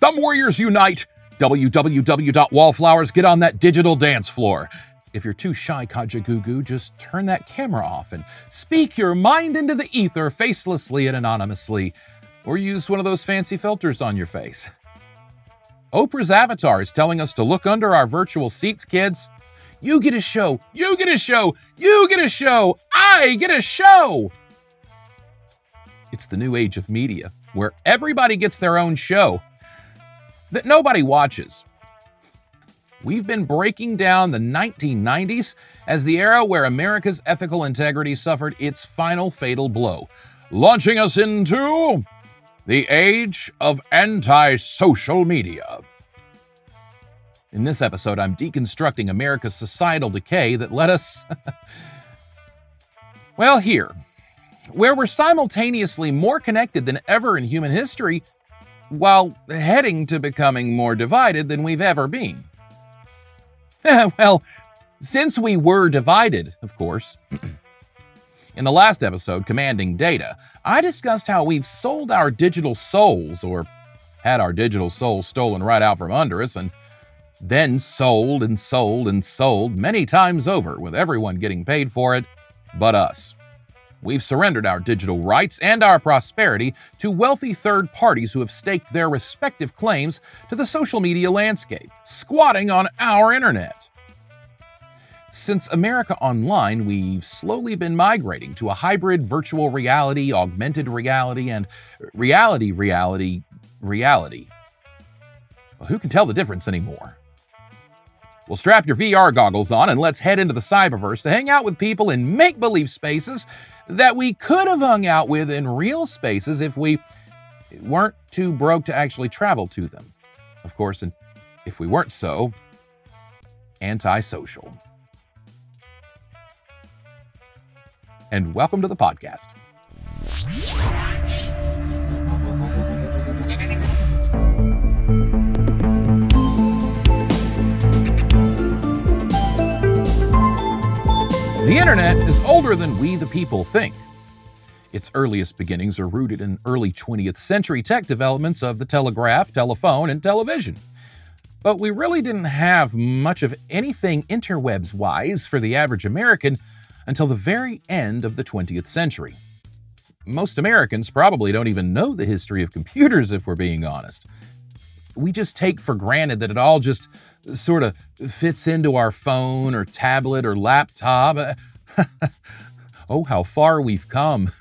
Thumb Warriors Unite! www.wallflowers, get on that digital dance floor. If you're too shy, Kajagoogoo, just turn that camera off and speak your mind into the ether facelessly and anonymously, or use one of those fancy filters on your face. Oprah's avatar is telling us to look under our virtual seats, kids. You get a show, you get a show, you get a show, I get a show. It's the new age of media where everybody gets their own show that nobody watches. We've been breaking down the 1990s as the era where America's ethical integrity suffered its final fatal blow, launching us into the age of anti-social media. In this episode, I'm deconstructing America's societal decay that led us, well, here, where we're simultaneously more connected than ever in human history, while heading to becoming more divided than we've ever been. Well, since we were divided, of course. In the last episode, Commanding Data, I discussed how we've sold our digital souls, or had our digital souls stolen right out from under us, and then sold and sold and sold many times over, with everyone getting paid for it but us. We've surrendered our digital rights and our prosperity to wealthy third parties who have staked their respective claims to the social media landscape, squatting on our internet. Since America Online, we've slowly been migrating to a hybrid virtual reality, augmented reality, and reality. Well, who can tell the difference anymore? Well, strap your VR goggles on and let's head into the cyberverse to hang out with people in make-believe spaces that we could have hung out with in real spaces if we weren't too broke to actually travel to them. Of course, and if we weren't so antisocial. And welcome to the podcast. The internet is older than we the people think. Its earliest beginnings are rooted in early 20th century tech developments of the telegraph, telephone, and television. But we really didn't have much of anything interwebs-wise for the average American until the very end of the 20th century. Most Americans probably don't even know the history of computers, if we're being honest. We just take for granted that it all just sort of fits into our phone or tablet or laptop. Oh, how far we've come.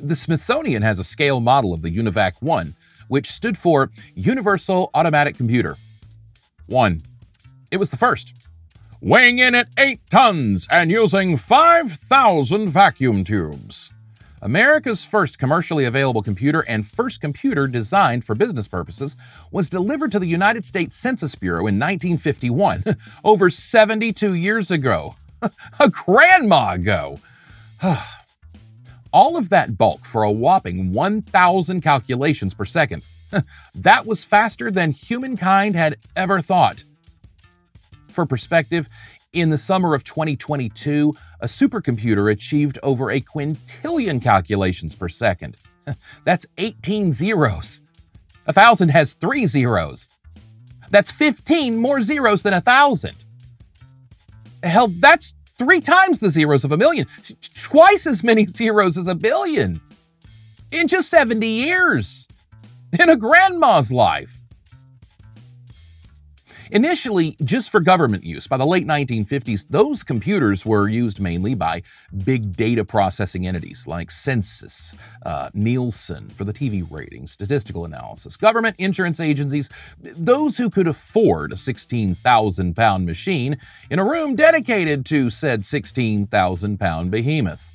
The Smithsonian has a scale model of the UNIVAC 1, which stood for Universal Automatic Computer. 1. It was the first. Weighing in at 8 tons and using 5,000 vacuum tubes. America's first commercially available computer and first computer designed for business purposes was delivered to the United States Census Bureau in 1951, over 72 years ago. A grandma ago! All of that bulk for a whopping 1,000 calculations per second. That was faster than humankind had ever thought. For perspective, in the summer of 2022, a supercomputer achieved over a quintillion calculations per second. That's 18 zeros. 1,000 has 3 zeros. That's 15 more zeros than 1,000. Hell, that's 3 times the zeros of a million, twice as many zeros as a billion. In just 70 years. In a grandma's life. Initially, just for government use, by the late 1950s, those computers were used mainly by big data processing entities like Census, Nielsen for the TV ratings, statistical analysis, government insurance agencies, those who could afford a 16,000-pound machine in a room dedicated to said 16,000-pound behemoth.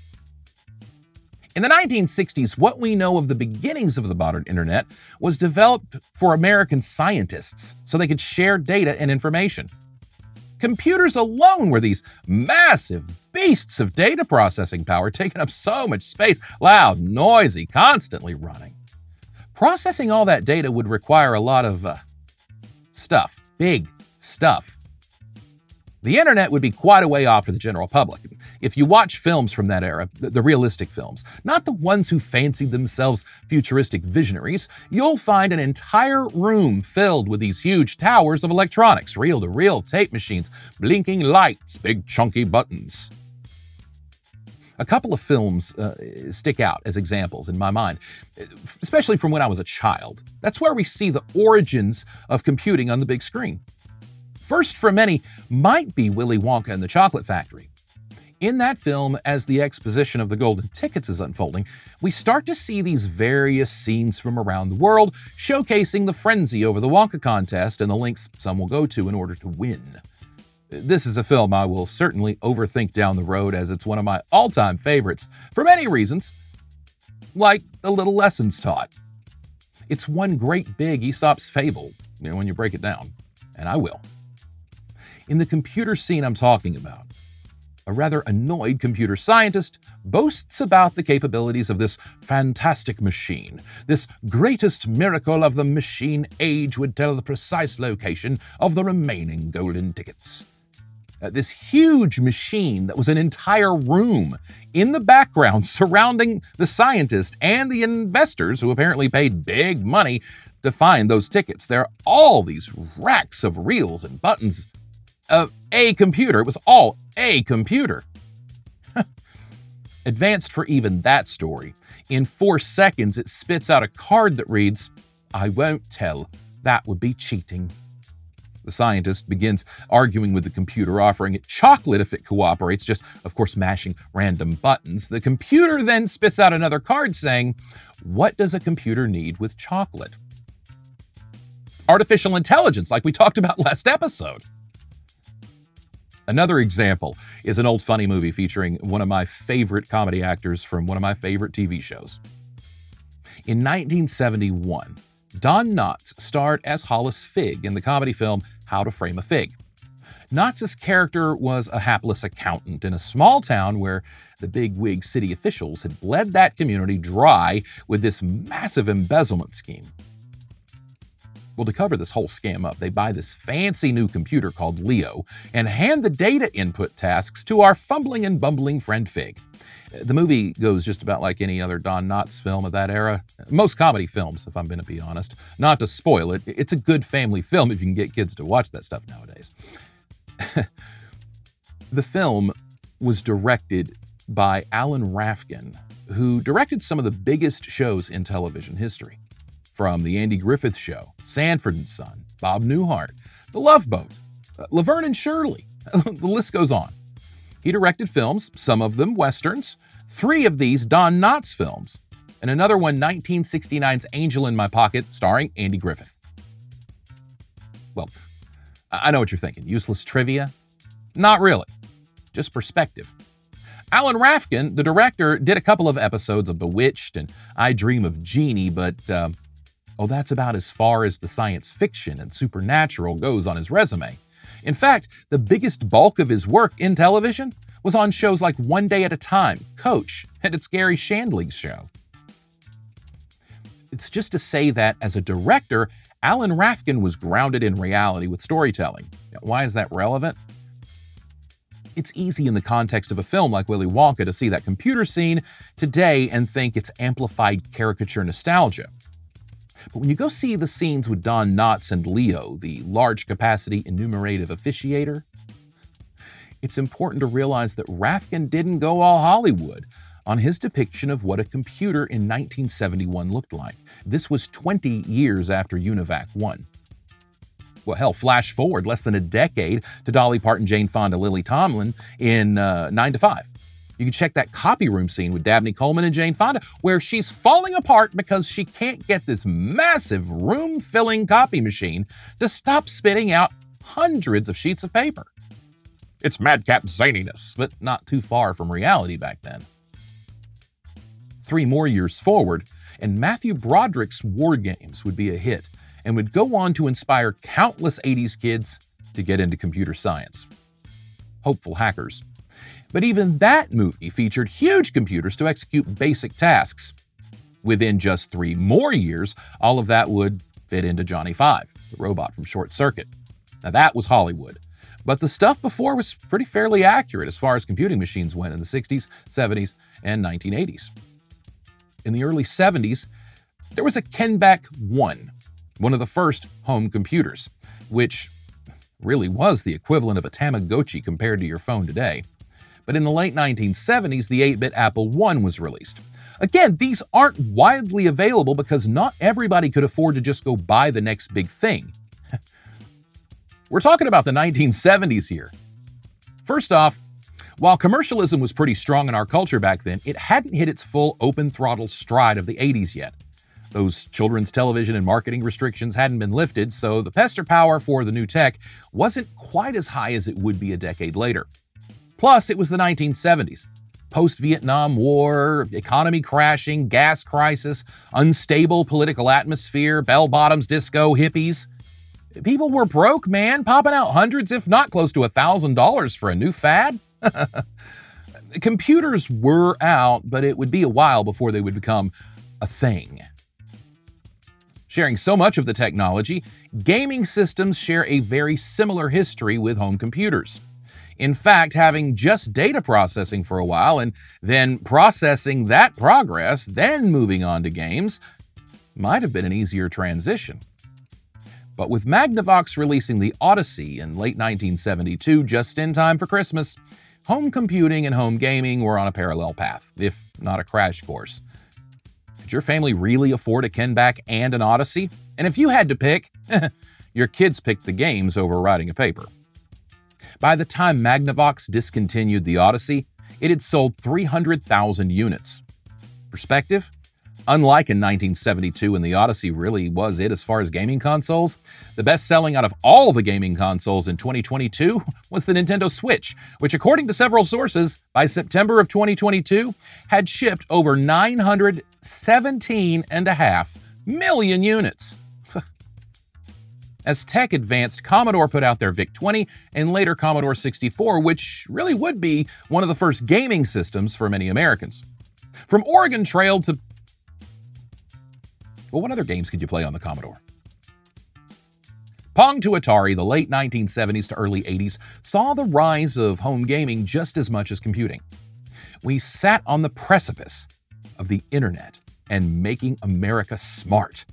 In the 1960s, what we know of the beginnings of the modern internet was developed for American scientists so they could share data and information. Computers alone were these massive beasts of data processing power, taking up so much space, loud, noisy, constantly running. Processing all that data would require a lot of stuff, big stuff. The internet would be quite a way off for the general public. If you watch films from that era, the realistic films, not the ones who fancied themselves futuristic visionaries, you'll find an entire room filled with these huge towers of electronics, reel-to-reel tape machines, blinking lights, big chunky buttons. A couple of films stick out as examples in my mind, especially from when I was a child. That's where we see the origins of computing on the big screen. First for many might be Willy Wonka and the Chocolate Factory. In that film, as the exposition of the golden tickets is unfolding, we start to see these various scenes from around the world, showcasing the frenzy over the Wonka contest and the lengths some will go to in order to win. This is a film I will certainly overthink down the road, as it's one of my all-time favorites for many reasons, like a little lessons taught. It's one great big Aesop's fable, you know, when you break it down, and I will. In the computer scene I'm talking about, a rather annoyed computer scientist boasts about the capabilities of this fantastic machine. This greatest miracle of the machine age would tell the precise location of the remaining golden tickets. This huge machine that was an entire room in the background surrounding the scientist and the investors who apparently paid big money to find those tickets. There are all these racks of reels and buttons of a computer. It was all a computer. Advanced for even that story. In 4 seconds, it spits out a card that reads, "I won't tell. That would be cheating." The scientist begins arguing with the computer, offering it chocolate if it cooperates, just, of course, mashing random buttons. The computer then spits out another card saying, "What does a computer need with chocolate?" Artificial intelligence, like we talked about last episode. Another example is an old funny movie featuring one of my favorite comedy actors from one of my favorite TV shows. In 1971, Don Knotts starred as Hollis Figg in the comedy film How to Frame a Fig. Knotts' character was a hapless accountant in a small town where the bigwig city officials had bled that community dry with this massive embezzlement scheme. Well, to cover this whole scam up, they buy this fancy new computer called Leo and hand the data input tasks to our fumbling and bumbling friend Fig. The movie goes just about like any other Don Knotts film of that era. Most comedy films, if I'm going to be honest. Not to spoil it, it's a good family film if you can get kids to watch that stuff nowadays. The film was directed by Alan Rafkin, who directed some of the biggest shows in television history. From The Andy Griffith Show, Sanford and Son, Bob Newhart, The Love Boat, Laverne and Shirley, the list goes on. He directed films, some of them Westerns, 3 of these Don Knotts films, and another one, 1969's Angel in My Pocket, starring Andy Griffith. Well, I know what you're thinking, useless trivia? Not really, just perspective. Alan Rafkin, the director, did a couple of episodes of Bewitched and I Dream of Jeannie, but that's about as far as the science fiction and supernatural goes on his resume. In fact, the biggest bulk of his work in television was on shows like One Day at a Time, Coach, and It's Gary Shandling's show. It's just to say that, as a director, Alan Rafkin was grounded in reality with storytelling. Now, why is that relevant? It's easy in the context of a film like Willy Wonka to see that computer scene today and think it's amplified caricature nostalgia. But when you go see the scenes with Don Knotts and Leo, the large-capacity enumerative officiator, it's important to realize that Rafkin didn't go all Hollywood on his depiction of what a computer in 1971 looked like. This was 20 years after UNIVAC 1. Well, hell, flash forward less than a decade to Dolly Parton, Jane Fonda, Lily Tomlin in 9 to 5. You can check that copy room scene with Dabney Coleman and Jane Fonda, where she's falling apart because she can't get this massive room-filling copy machine to stop spitting out hundreds of sheets of paper. It's madcap zaniness, but not too far from reality back then. 3 more years forward, and Matthew Broderick's War Games would be a hit and would go on to inspire countless 80s kids to get into computer science. Hopeful hackers. But even that movie featured huge computers to execute basic tasks. Within just 3 more years, all of that would fit into Johnny 5, the robot from Short Circuit. Now that was Hollywood. But the stuff before was pretty fairly accurate as far as computing machines went in the 60s, 70s, and 1980s. In the early 70s, there was a Kenback 1, one of the first home computers, which really was the equivalent of a Tamagotchi compared to your phone today. But in the late 1970s, the 8-bit Apple I was released. Again, these aren't widely available because not everybody could afford to just go buy the next big thing. We're talking about the 1970s here. First off, while commercialism was pretty strong in our culture back then, it hadn't hit its full open-throttle stride of the 80s yet. Those children's television and marketing restrictions hadn't been lifted, so the pester power for the new tech wasn't quite as high as it would be a decade later. Plus, it was the 1970s. Post-Vietnam War, economy crashing, gas crisis, unstable political atmosphere, bell-bottoms, disco, hippies. People were broke, man, popping out hundreds, if not close to $1,000 for a new fad. Computers were out, but it would be a while before they would become a thing. Sharing so much of the technology, gaming systems share a very similar history with home computers. In fact, having just data processing for a while and then processing that progress, then moving on to games, might have been an easier transition. But with Magnavox releasing the Odyssey in late 1972, just in time for Christmas, home computing and home gaming were on a parallel path, if not a crash course. Could your family really afford a Kenback and an Odyssey? And if you had to pick, your kids picked the games over writing a paper. By the time Magnavox discontinued the Odyssey, it had sold 300,000 units. Perspective? Unlike in 1972 when the Odyssey really was it as far as gaming consoles, the best selling out of all the gaming consoles in 2022 was the Nintendo Switch, which according to several sources, by September of 2022, had shipped over 917.5 million units. As tech advanced, Commodore put out their VIC-20 and later Commodore 64, which really would be one of the first gaming systems for many Americans. From Oregon Trail to... well, what other games could you play on the Commodore? Pong to Atari, the late 1970s to early 80s saw the rise of home gaming just as much as computing. We sat on the precipice of the internet and making America smart.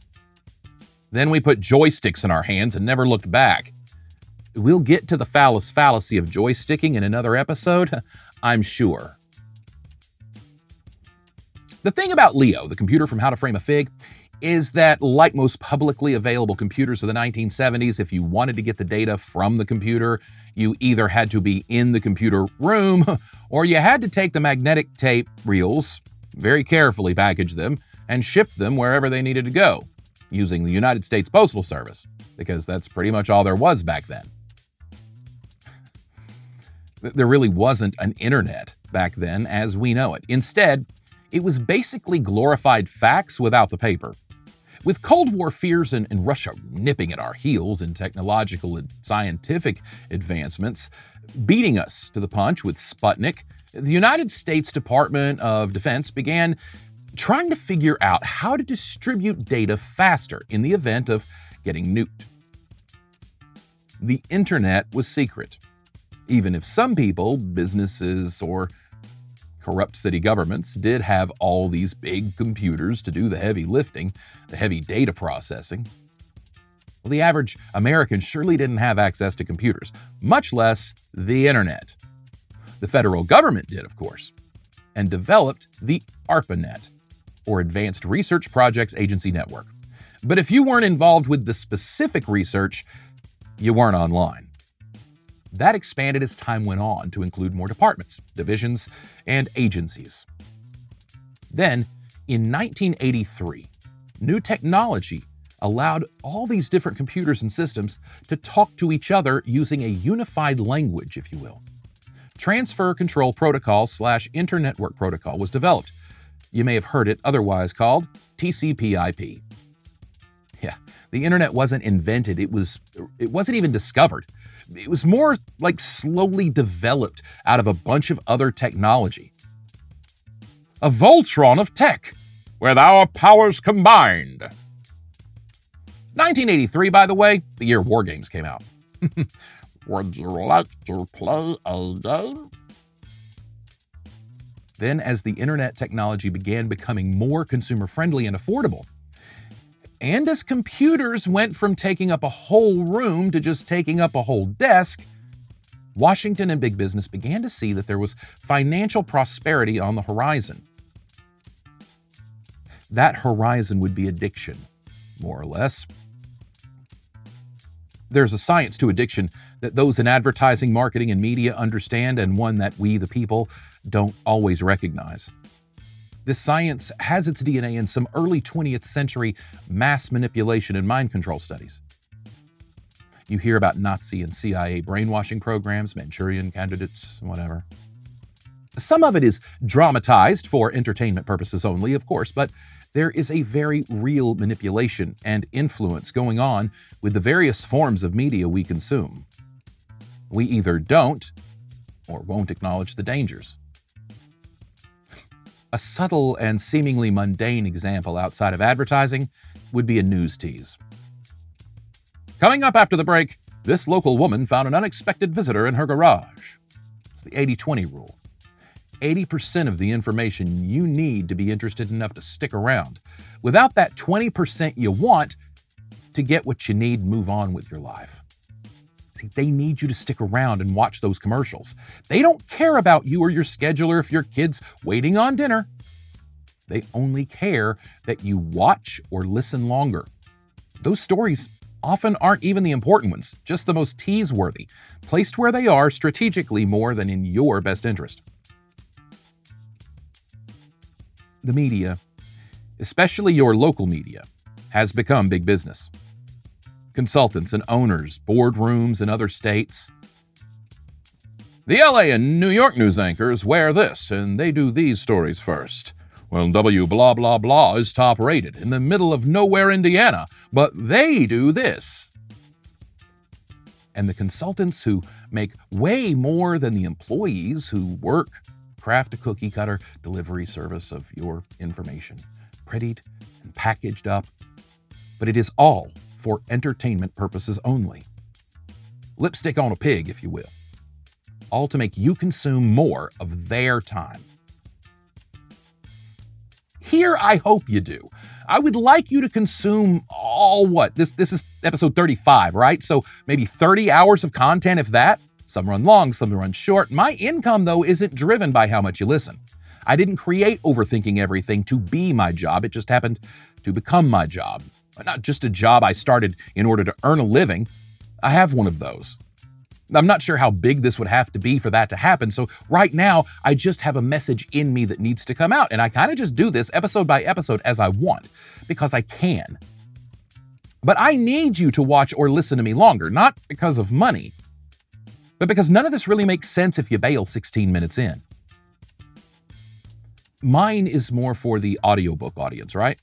Then we put joysticks in our hands and never looked back. We'll get to the fallacy of joysticking in another episode, I'm sure. The thing about Leo, the computer from How to Frame a Fig, is that like most publicly available computers of the 1970s, if you wanted to get the data from the computer, you either had to be in the computer room or you had to take the magnetic tape reels, very carefully package them, and ship them wherever they needed to go, using the United States Postal Service, because that's pretty much all there was back then. There really wasn't an internet back then as we know it. Instead, it was basically glorified fax without the paper. With Cold War fears and Russia nipping at our heels in technological and scientific advancements, beating us to the punch with Sputnik, the United States Department of Defense began trying to figure out how to distribute data faster in the event of getting nuked. The internet was secret, even if some people, businesses, or corrupt city governments did have all these big computers to do the heavy lifting, the heavy data processing. Well, the average American surely didn't have access to computers, much less the internet. The federal government did, of course, and developed the ARPANET, or Advanced Research Projects Agency Network. But if you weren't involved with the specific research, you weren't online. That expanded as time went on to include more departments, divisions, and agencies. Then, in 1983, new technology allowed all these different computers and systems to talk to each other using a unified language, if you will. Transfer Control Protocol / Internetwork Protocol was developed. You may have heard it otherwise called TCP/IP. Yeah, the internet wasn't invented, it wasn't even discovered. It was more like slowly developed out of a bunch of other technology. A Voltron of tech, with our powers combined. 1983, by the way, the year War Games came out. Would you like to play a game? Then, as the internet technology began becoming more consumer-friendly and affordable, and as computers went from taking up a whole room to just taking up a whole desk, Washington and big business began to see that there was financial prosperity on the horizon. That horizon would be addiction, more or less. There's a science to addiction that those in advertising, marketing, and media understand, and one that we, the people, don't always recognize. This science has its DNA in some early 20th century mass manipulation and mind control studies. You hear about Nazi and CIA brainwashing programs, Manchurian candidates, whatever. Some of it is dramatized for entertainment purposes only, of course, but there is a very real manipulation and influence going on with the various forms of media we consume. We either don't or won't acknowledge the dangers. A subtle and seemingly mundane example outside of advertising would be a news tease. Coming up after the break, this local woman found an unexpected visitor in her garage. It's the 80-20 rule. 80% of the information you need to be interested enough to stick around. Without that 20% you want to get what you need, move on with your life. See, they need you to stick around and watch those commercials. They don't care about you or your schedule or if your kid's waiting on dinner. They only care that you watch or listen longer. Those stories often aren't even the important ones, just the most tease-worthy, placed where they are strategically more than in your best interest. The media, especially your local media, has become big business. Consultants and owners, boardrooms in other states. The LA and New York news anchors wear this, and they do these stories first. Well, W blah blah blah is top rated in the middle of nowhere, Indiana, but they do this. And the consultants who make way more than the employees who work craft a cookie-cutter delivery service of your information, prettied and packaged up, but it is all for entertainment purposes only. Lipstick on a pig, if you will. All to make you consume more of their time. Here, I hope you do. I would like you to consume all what? This is episode 35, right? So maybe 30 hours of content, if that. Some run long, some run short. My income, though, isn't driven by how much you listen. I didn't create overthinking everything to be my job. It just happened to become my job. Not just a job I started in order to earn a living. I have one of those. I'm not sure how big this would have to be for that to happen, so right now, I just have a message in me that needs to come out, and I kind of just do this episode by episode as I want, because I can. But I need you to watch or listen to me longer, not because of money, but because none of this really makes sense if you bail 16 minutes in. Mine is more for the audiobook audience, right?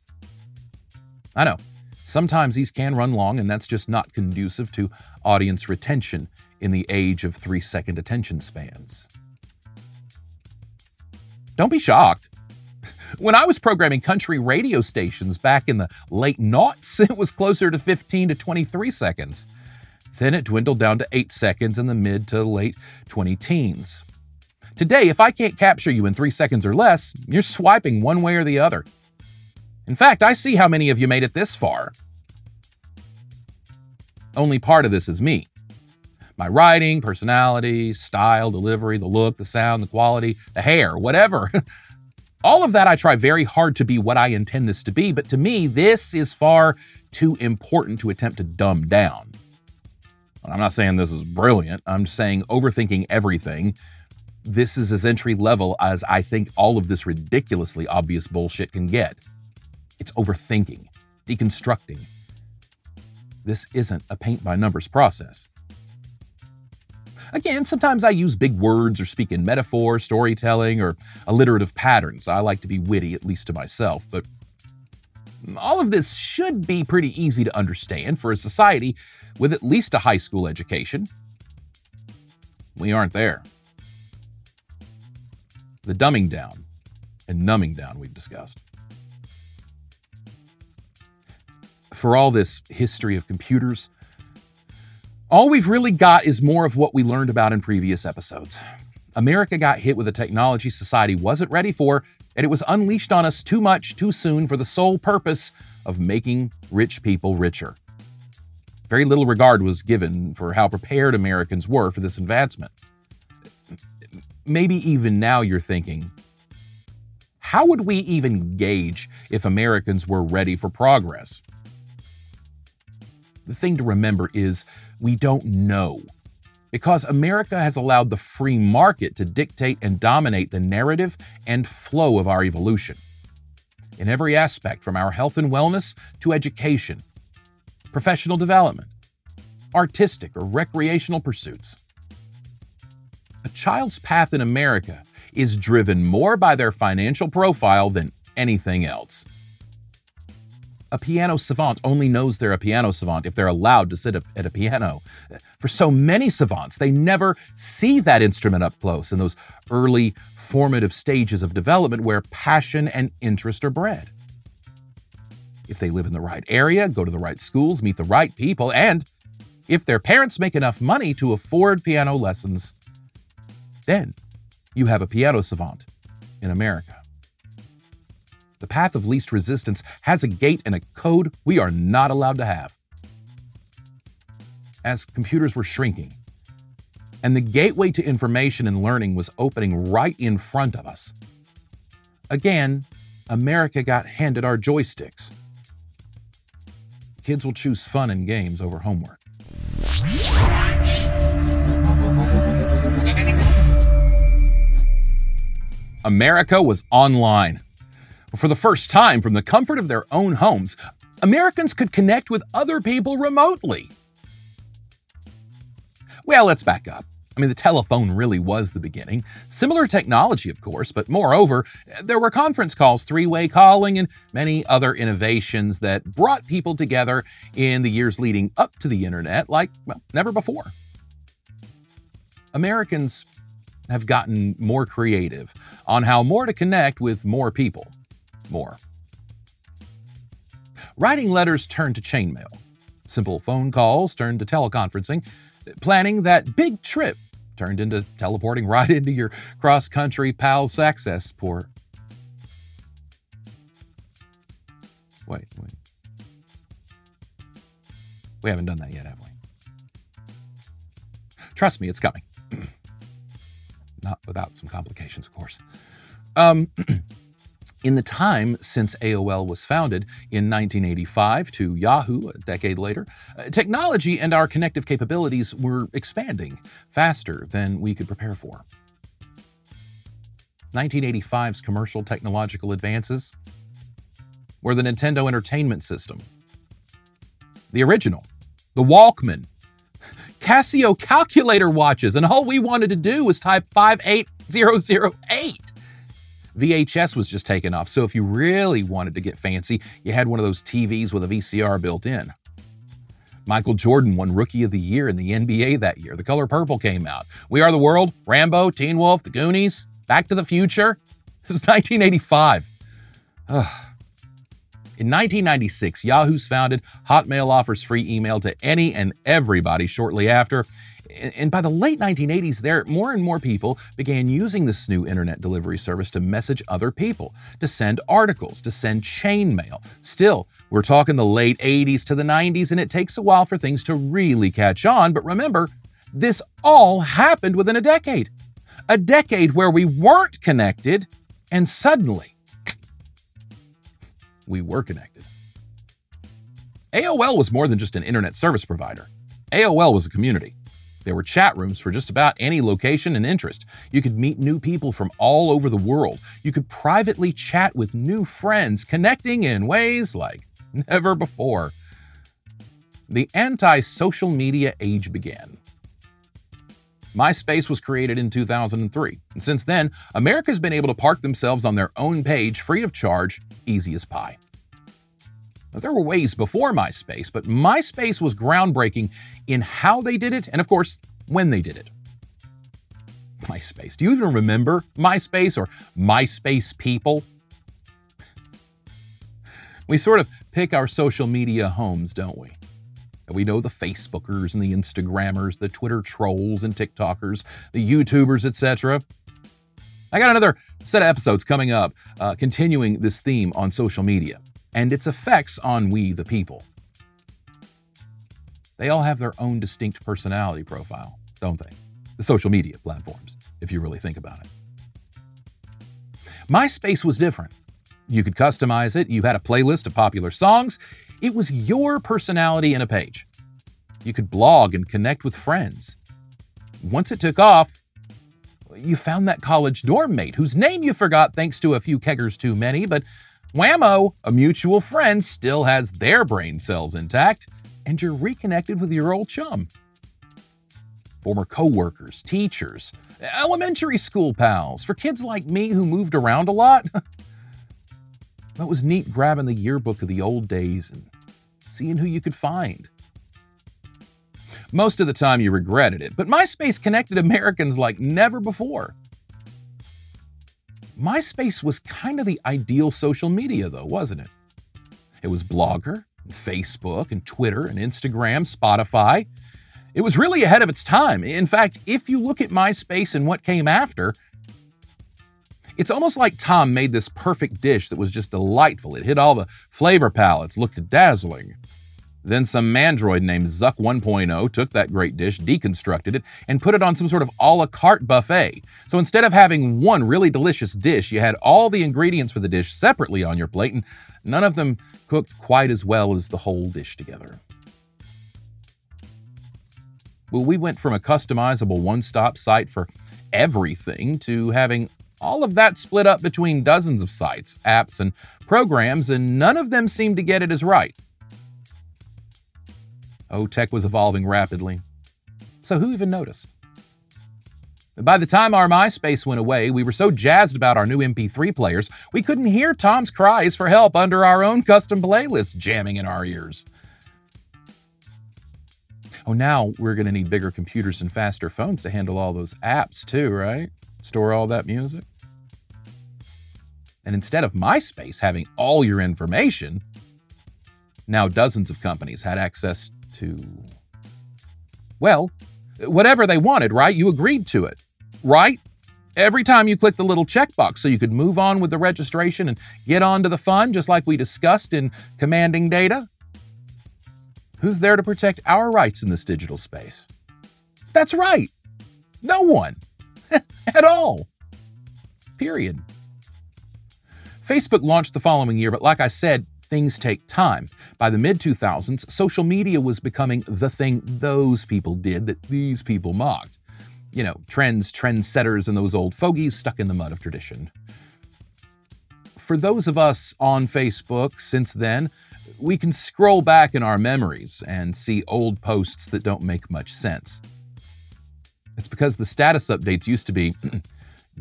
I know. Sometimes these can run long, and that's just not conducive to audience retention in the age of 3-second attention spans. Don't be shocked. When I was programming country radio stations back in the late noughts, it was closer to 15 to 23 seconds. Then it dwindled down to 8 seconds in the mid to late 20-teens. Today, if I can't capture you in 3 seconds or less, you're swiping one way or the other. In fact, I see how many of you made it this far. Only part of this is me. My writing, personality, style, delivery, the look, the sound, the quality, the hair, whatever. All of that I try very hard to be what I intend this to be, but to me, this is far too important to attempt to dumb down. I'm not saying this is brilliant. I'm saying overthinking everything. This is as entry level as I think all of this ridiculously obvious bullshit can get. It's overthinking, deconstructing. This isn't a paint-by-numbers process. Again, sometimes I use big words or speak in metaphor, storytelling, or alliterative patterns. I like to be witty, at least to myself, but all of this should be pretty easy to understand for a society with at least a high school education. We aren't there. The dumbing down and numbing down we've discussed. For all this history of computers, All we've really got is more of what we learned about in previous episodes. America got hit with a technology society wasn't ready for, and it was unleashed on us too much, too soon, for the sole purpose of making rich people richer. Very little regard was given for how prepared Americans were for this advancement. Maybe even now you're thinking, how would we even gauge if Americans were ready for progress? The thing to remember is we don't know, because America has allowed the free market to dictate and dominate the narrative and flow of our evolution. In every aspect, from our health and wellness to education, professional development, artistic or recreational pursuits. A child's path in America is driven more by their financial profile than anything else. A piano savant only knows they're a piano savant if they're allowed to sit at a piano. For so many savants, they never see that instrument up close in those early formative stages of development where passion and interest are bred. If they live in the right area, go to the right schools, meet the right people, and if their parents make enough money to afford piano lessons, then you have a piano savant in America. The path of least resistance has a gate and a code we are not allowed to have. As computers were shrinking, and the gateway to information and learning was opening right in front of us, again, America got handed our joysticks. Kids will choose fun and games over homework. America was online. For the first time, from the comfort of their own homes, Americans could connect with other people remotely. Well, let's back up. The telephone really was the beginning. Similar technology, of course, but moreover, there were conference calls, three-way calling, and many other innovations that brought people together in the years leading up to the internet like, well, never before. Americans have gotten more creative on how more to connect with more people. More. Writing letters turned to chainmail. Simple phone calls turned to teleconferencing. Planning that big trip turned into teleporting right into your cross-country pal's access port. Wait. We haven't done that yet, have we? Trust me, it's coming. Not without some complications, of course. In the time since AOL was founded in 1985 to Yahoo a decade later, technology and our connective capabilities were expanding faster than we could prepare for. 1985's commercial technological advances were the Nintendo Entertainment System, the original, the Walkman, Casio calculator watches, and all we wanted to do was type 58008. VHS was just taken off, so if you really wanted to get fancy, you had one of those TVs with a VCR built in. Michael Jordan won Rookie of the Year in the NBA that year. The Color Purple came out. We Are the World, Rambo, Teen Wolf, The Goonies, Back to the Future. This is 1985. In 1996, Yahoo's founded. Hotmail offers free email to any and everybody shortly after. And by the late 1980s there, more and more people began using this new internet delivery service to message other people, to send articles, to send chain mail. Still, we're talking the late 80s to the 90s, and it takes a while for things to really catch on. But remember, this all happened within a decade where we weren't connected, and suddenly we were connected. AOL was more than just an internet service provider. AOL was a community. There were chat rooms for just about any location and interest. You could meet new people from all over the world. You could privately chat with new friends, connecting in ways like never before. The anti-social media age began. MySpace was created in 2003, and since then, America's been able to park themselves on their own page, free of charge, easy as pie. Now, there were ways before MySpace, but MySpace was groundbreaking in how they did it and, of course, when they did it. MySpace. Do you even remember MySpace or MySpace people? We sort of pick our social media homes, don't we? And we know the Facebookers and the Instagrammers, the Twitter trolls and TikTokers, the YouTubers, etc. I got another set of episodes coming up, continuing this theme on social media and its effects on we the people. They all have their own distinct personality profile, don't they? The social media platforms, if you really think about it. MySpace was different. You could customize it. You had a playlist of popular songs. It was your personality in a page. You could blog and connect with friends. Once it took off, you found that college dorm mate whose name you forgot thanks to a few keggers too many, but whammo, a mutual friend still has their brain cells intact, and you're reconnected with your old chum. Former coworkers, teachers, elementary school pals, for kids like me who moved around a lot. That was neat, grabbing the yearbook of the old days and seeing who you could find. Most of the time you regretted it, but MySpace connected Americans like never before. MySpace was kind of the ideal social media though, wasn't it? It was Blogger, and Facebook, and Twitter, and Instagram, Spotify. It was really ahead of its time. In fact, if you look at MySpace and what came after, it's almost like Tom made this perfect dish that was just delightful. It hit all the flavor palettes, looked dazzling. Then some mandroid named Zuck 1.0 took that great dish, deconstructed it, and put it on some sort of a la carte buffet. So instead of having one really delicious dish, you had all the ingredients for the dish separately on your plate, and none of them cooked quite as well as the whole dish together. Well, we went from a customizable one-stop site for everything to having all of that split up between dozens of sites, apps, and programs, and none of them seemed to get it as right. Oh, tech was evolving rapidly. So who even noticed? By the time our MySpace went away, we were so jazzed about our new MP3 players, we couldn't hear Tom's cries for help under our own custom playlists jamming in our ears. Oh, now we're going to need bigger computers and faster phones to handle all those apps too, right? Store all that music. And instead of MySpace having all your information, now dozens of companies had access to, well, whatever they wanted, right? You agreed to it, right? Every time you clicked the little checkbox so you could move on with the registration and get on to the fun, just like we discussed in Commanding Data. Who's there to protect our rights in this digital space? That's right. No one. At all. Period. Facebook launched the following year, but like I said, things take time. By the mid-2000s, social media was becoming the thing those people did that these people mocked. You know, trends, trendsetters, and those old fogies stuck in the mud of tradition. For those of us on Facebook since then, we can scroll back in our memories and see old posts that don't make much sense. It's because the status updates used to be,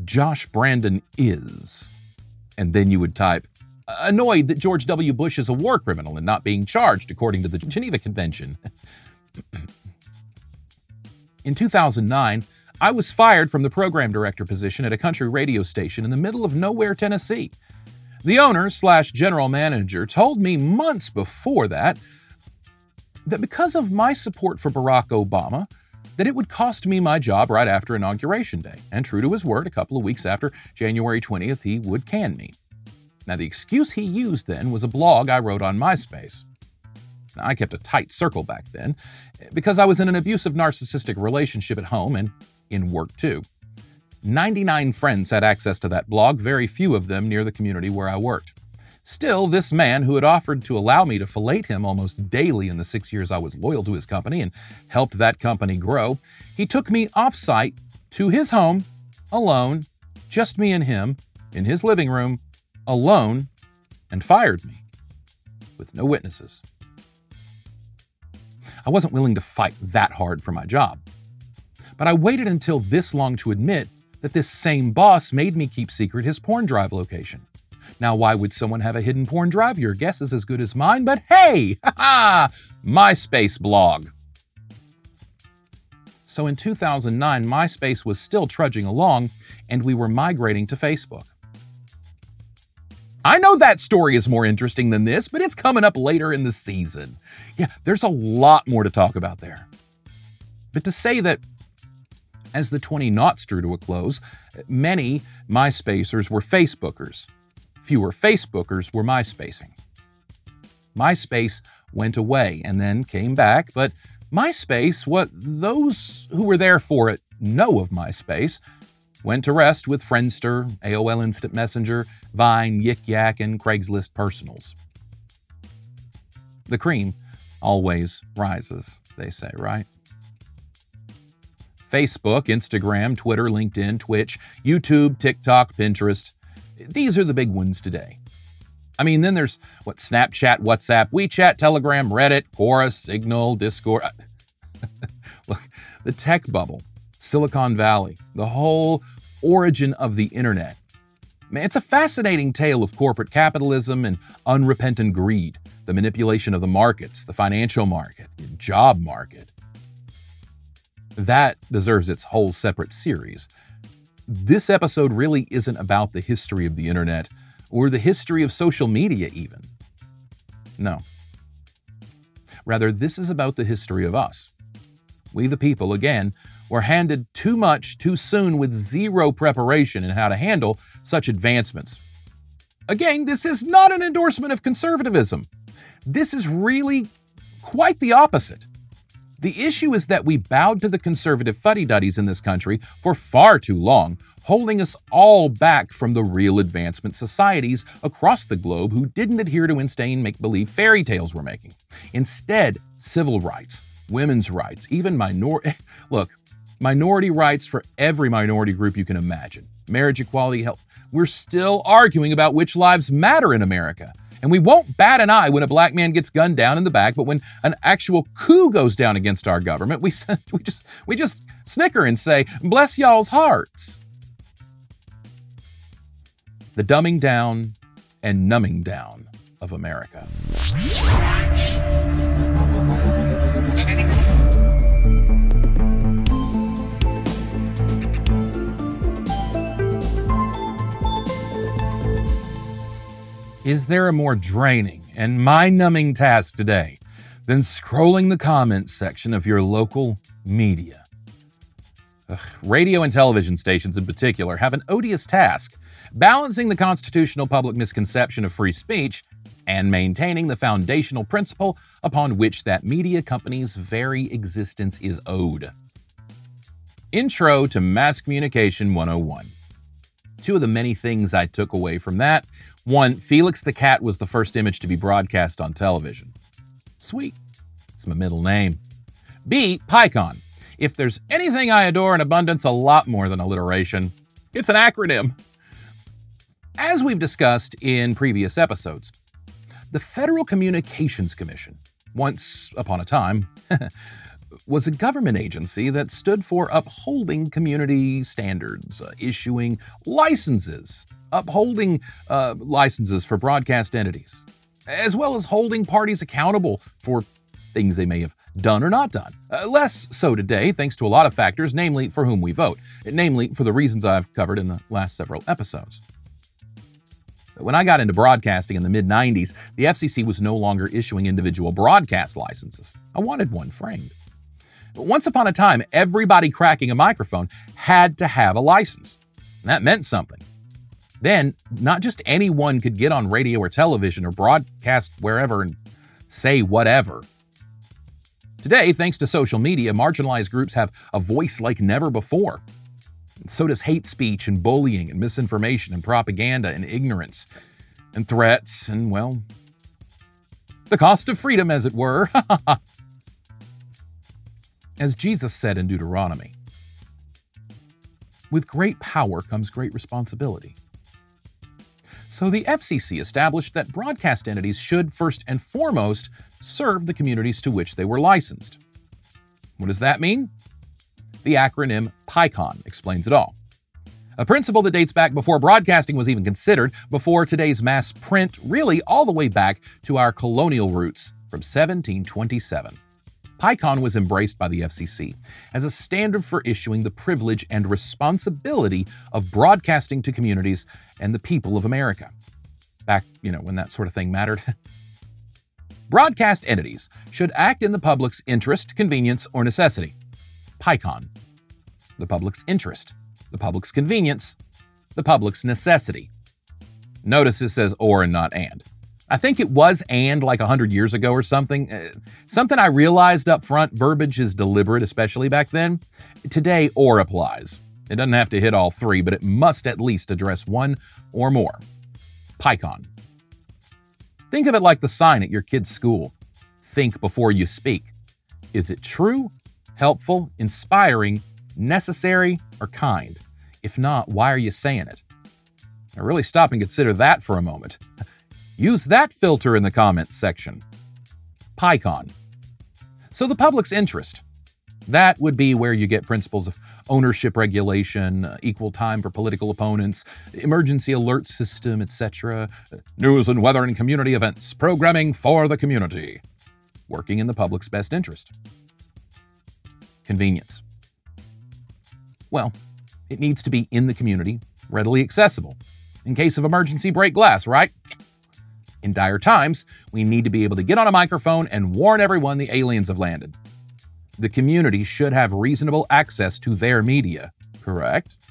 Josh Brandon is, and then you would type, annoyed that George W. Bush is a war criminal and not being charged according to the Geneva Convention. In 2009, I was fired from the program director position at a country radio station in the middle of nowhere, Tennessee. The owner/general manager told me months before that because of my support for Barack Obama, that it would cost me my job right after Inauguration Day. And true to his word, a couple of weeks after January 20th, he would can me. Now, the excuse he used then was a blog I wrote on MySpace. Now, I kept a tight circle back then because I was in an abusive narcissistic relationship at home and in work too. 99 friends had access to that blog, very few of them near the community where I worked. Still, this man who had offered to allow me to fillet him almost daily in the 6 years I was loyal to his company and helped that company grow, he took me off-site to his home, alone, just me and him, in his living room, alone, and fired me, with no witnesses. I wasn't willing to fight that hard for my job, but I waited until this long to admit that this same boss made me keep secret his porn drive location. Now, why would someone have a hidden porn drive? Your guess is as good as mine, but hey, haha, MySpace blog. So in 2009, MySpace was still trudging along, and we were migrating to Facebook. I know that story is more interesting than this, but it's coming up later in the season. Yeah, there's a lot more to talk about there. But to say that as the 20 Knotts drew to a close, many MySpacers were Facebookers. Fewer Facebookers were MySpacing. MySpace went away and then came back, but MySpace, what those who were there for it know of MySpace, went to rest with Friendster, AOL Instant Messenger, Vine, Yik Yak, and Craigslist Personals. The cream always rises, they say, right? Facebook, Instagram, Twitter, LinkedIn, Twitch, YouTube, TikTok, Pinterest. These are the big ones today. I mean, then there's what, Snapchat, WhatsApp, WeChat, Telegram, Reddit, Quora, Signal, Discord. Look, the tech bubble, Silicon Valley, the whole origin of the internet. Man, it's a fascinating tale of corporate capitalism and unrepentant greed, the manipulation of the markets, the financial market, the job market. That deserves its whole separate series. This episode really isn't about the history of the internet, or the history of social media even. No. Rather, this is about the history of us. We the people, again, were handed too much too soon with zero preparation in how to handle such advancements. Again, this is not an endorsement of conservatism. This is really quite the opposite. The issue is that we bowed to the conservative fuddy-duddies in this country for far too long, holding us all back from the real advancement societies across the globe who didn't adhere to insane make-believe fairy tales we're making. Instead, civil rights, women's rights, even minority rights for every minority group you can imagine, marriage equality, health. We're still arguing about which lives matter in America. And we won't bat an eye when a black man gets gunned down in the back, but when an actual coup goes down against our government, we just snicker and say, bless y'all's hearts. The dumbing down and numbing down of America. Is there a more draining and mind-numbing task today than scrolling the comments section of your local media? Ugh, radio and television stations in particular have an odious task, balancing the constitutional public misconception of free speech and maintaining the foundational principle upon which that media company's very existence is owed. Intro to Mass Communication 101. Two of the many things I took away from that. One, Felix the Cat was the first image to be broadcast on television. Sweet. It's my middle name. B, PyCon. If there's anything I adore in abundance a lot more than alliteration, it's an acronym. As we've discussed in previous episodes, the Federal Communications Commission, once upon a time, was a government agency that stood for upholding community standards, issuing licenses, upholding licenses for broadcast entities, as well as holding parties accountable for things they may have done or not done. Less so today, thanks to a lot of factors, namely for whom we vote, namely for the reasons I've covered in the last several episodes. When I got into broadcasting in the mid-90s, the FCC was no longer issuing individual broadcast licenses. I wanted one framed. But once upon a time, everybody cracking a microphone had to have a license. And that meant something. Then, not just anyone could get on radio or television or broadcast wherever and say whatever. Today, thanks to social media, marginalized groups have a voice like never before. So does hate speech and bullying and misinformation and propaganda and ignorance and threats and, well, the cost of freedom, as it were. As Jesus said in Deuteronomy, with great power comes great responsibility. So the FCC established that broadcast entities should, first and foremost, serve the communities to which they were licensed. What does that mean? The acronym PyCon explains it all. A principle that dates back before broadcasting was even considered, before today's mass print, really all the way back to our colonial roots from 1727. PyCon was embraced by the FCC as a standard for issuing the privilege and responsibility of broadcasting to communities and the people of America. back, you know, when that sort of thing mattered. Broadcast entities should act in the public's interest, convenience, or necessity. PyCon. The public's interest, the public's convenience, the public's necessity. Notice it says or and not and. I think it was and like 100 years ago or something. Something I realized up front, verbiage is deliberate, especially back then. Today, or applies. It doesn't have to hit all three, but it must at least address one or more. PyCon. Think of it like the sign at your kid's school. Think before you speak. Is it true, helpful, inspiring, necessary, or kind? If not, why are you saying it? Now really stop and consider that for a moment. Use that filter in the comments section. PyCon. So the public's interest. That would be where you get principles of ownership regulation, equal time for political opponents, emergency alert system, etc., news and weather and community events, programming for the community, working in the public's best interest. Convenience. Well, it needs to be in the community, readily accessible. In case of emergency, break glass, right? In dire times, we need to be able to get on a microphone and warn everyone the aliens have landed. The community should have reasonable access to their media, correct?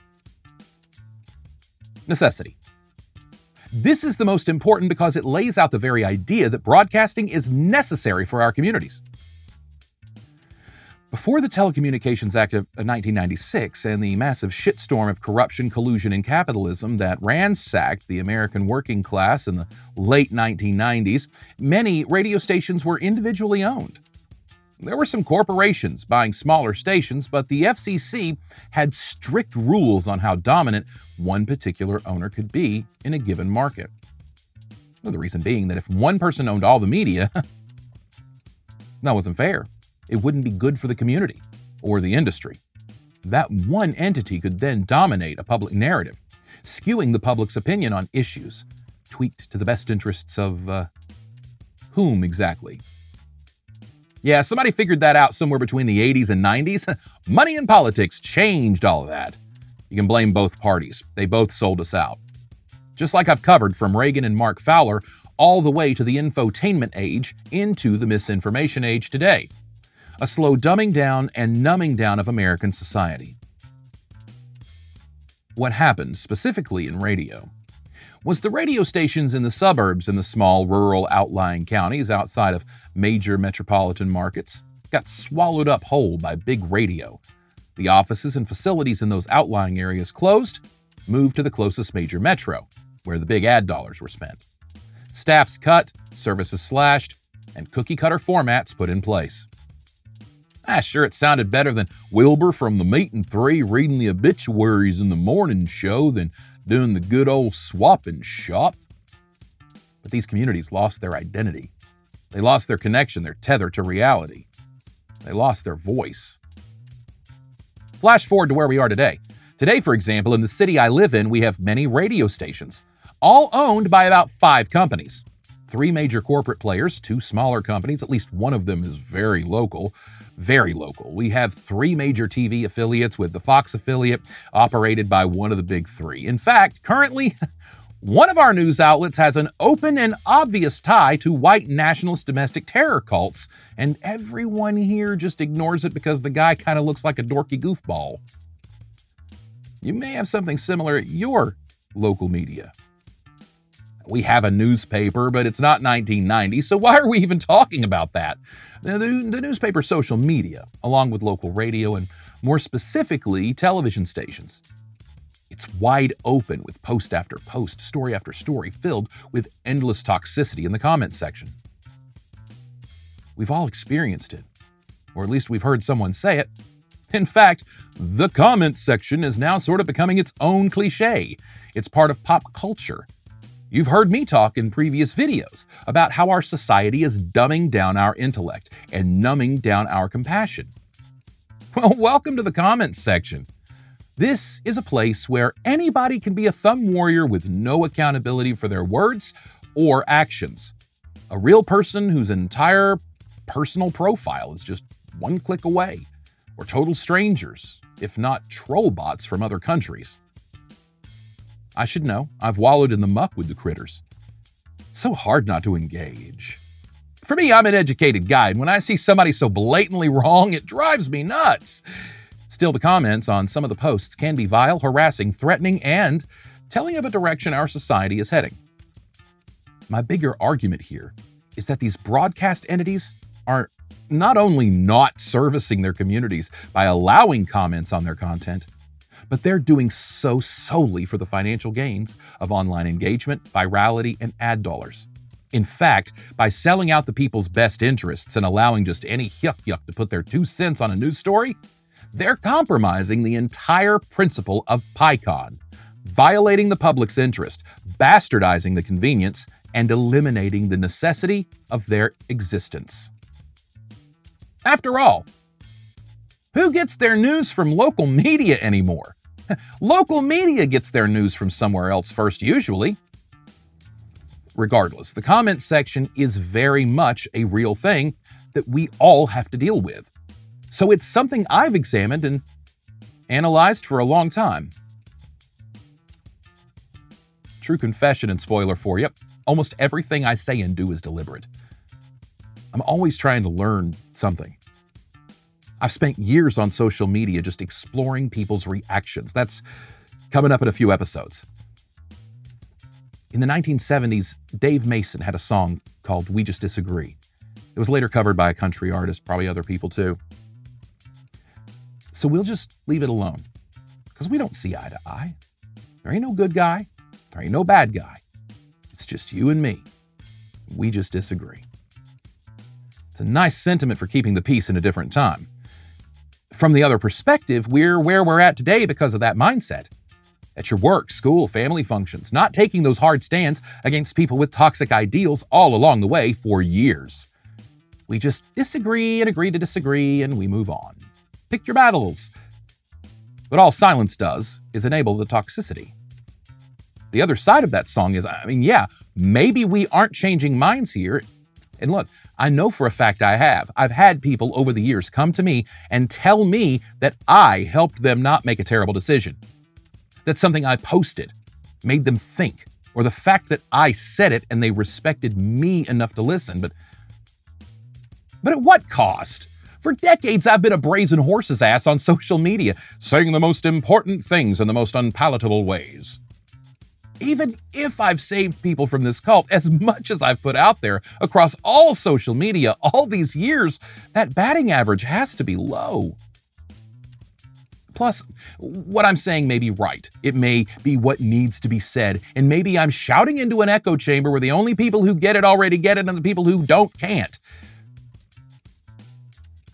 Necessity. This is the most important because it lays out the very idea that broadcasting is necessary for our communities. Before the Telecommunications Act of 1996 and the massive shitstorm of corruption, collusion, and capitalism that ransacked the American working class in the late 1990s, many radio stations were individually owned. There were some corporations buying smaller stations, but the FCC had strict rules on how dominant one particular owner could be in a given market. Well, the reason being that if one person owned all the media, that wasn't fair. It wouldn't be good for the community or the industry. That one entity could then dominate a public narrative, skewing the public's opinion on issues, tweaked to the best interests of whom exactly? Yeah, somebody figured that out somewhere between the 80s and 90s. Money and politics changed all of that. You can blame both parties. They both sold us out. Just like I've covered from Reagan and Mark Fowler all the way to the infotainment age into the misinformation age today. A slow dumbing down and numbing down of American society. What happened specifically in radio was the radio stations in the suburbs and the small rural outlying counties outside of major metropolitan markets got swallowed up whole by big radio. The offices and facilities in those outlying areas closed, moved to the closest major metro, where the big ad dollars were spent. Staffs cut, services slashed, and cookie-cutter formats put in place. Ah, sure, it sounded better than Wilbur from the Meat and Three reading the obituaries in the morning show than doing the good old swapping shop. But these communities lost their identity. They lost their connection, their tether to reality. They lost their voice. Flash forward to where we are today. Today, for example, in the city I live in, we have many radio stations, all owned by about 5 companies. 3 major corporate players, 2 smaller companies, at least one of them is very local. Very local. We have 3 major TV affiliates with the Fox affiliate operated by one of the big 3. In fact, currently, one of our news outlets has an open and obvious tie to white nationalist domestic terror cults, and everyone here just ignores it because the guy kind of looks like a dorky goofball. You may have something similar at your local media. We have a newspaper, but it's not 1990, so why are we even talking about that? The newspaper's social media, along with local radio and, more specifically, television stations. It's wide open with post after post, story after story, filled with endless toxicity in the comments section. We've all experienced it, or at least we've heard someone say it. In fact, the comments section is now sort of becoming its own cliche. It's part of pop culture. You've heard me talk in previous videos about how our society is dumbing down our intellect and numbing down our compassion. Well, welcome to the comments section. This is a place where anybody can be a thumb warrior with no accountability for their words or actions. A real person whose entire personal profile is just one click away, or total strangers, if not troll bots from other countries. I should know, I've wallowed in the muck with the critters. It's so hard not to engage. For me, I'm an educated guy, and when I see somebody so blatantly wrong, it drives me nuts. Still, the comments on some of the posts can be vile, harassing, threatening, and telling of a direction our society is heading. My bigger argument here is that these broadcast entities are not only not servicing their communities by allowing comments on their content, but they're doing so solely for the financial gains of online engagement, virality, and ad dollars. In fact, by selling out the people's best interests and allowing just any yuck-yuck to put their 2 cents on a news story, they're compromising the entire principle of PyCon, violating the public's interest, bastardizing the convenience, and eliminating the necessity of their existence. After all, who gets their news from local media anymore? Local media gets their news from somewhere else first, usually. Regardless, the comment section is very much a real thing that we all have to deal with. So it's something I've examined and analyzed for a long time. True confession and spoiler for you, almost everything I say and do is deliberate. I'm always trying to learn something. I've spent years on social media just exploring people's reactions. That's coming up in a few episodes. In the 1970s, Dave Mason had a song called We Just Disagree. It was later covered by a country artist, probably other people too. So we'll just leave it alone, because we don't see eye to eye. There ain't no good guy, there ain't no bad guy. It's just you and me. We just disagree. It's a nice sentiment for keeping the peace in a different time. From the other perspective, we're where we're at today because of that mindset. At your work, school, family functions, not taking those hard stands against people with toxic ideals all along the way for years. We just disagree and agree to disagree and we move on. Pick your battles. But all silence does is enable the toxicity. The other side of that song is, yeah, maybe we aren't changing minds here. And look, I know for a fact I have. I've had people over the years come to me and tell me that I helped them not make a terrible decision. That something I posted made them think, or the fact that I said it and they respected me enough to listen. But at what cost? For decades, I've been a brazen horse's ass on social media, saying the most important things in the most unpalatable ways. Even if I've saved people from this cult, as much as I've put out there across all social media all these years, that batting average has to be low. Plus, what I'm saying may be right. It may be what needs to be said. And maybe I'm shouting into an echo chamber where the only people who get it already get it and the people who don't can't.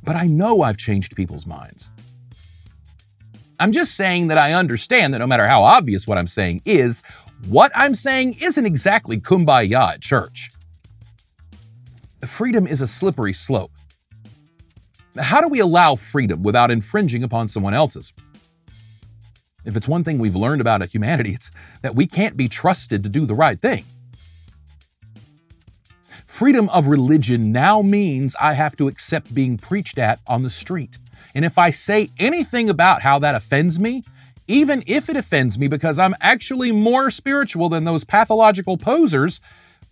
But I know I've changed people's minds. I'm just saying that I understand that no matter how obvious what I'm saying is, what I'm saying isn't exactly kumbaya at church. Freedom is a slippery slope. How do we allow freedom without infringing upon someone else's? If it's one thing we've learned about humanity, it's that we can't be trusted to do the right thing. Freedom of religion now means I have to accept being preached at on the street. And if I say anything about how that offends me, even if it offends me because I'm actually more spiritual than those pathological posers,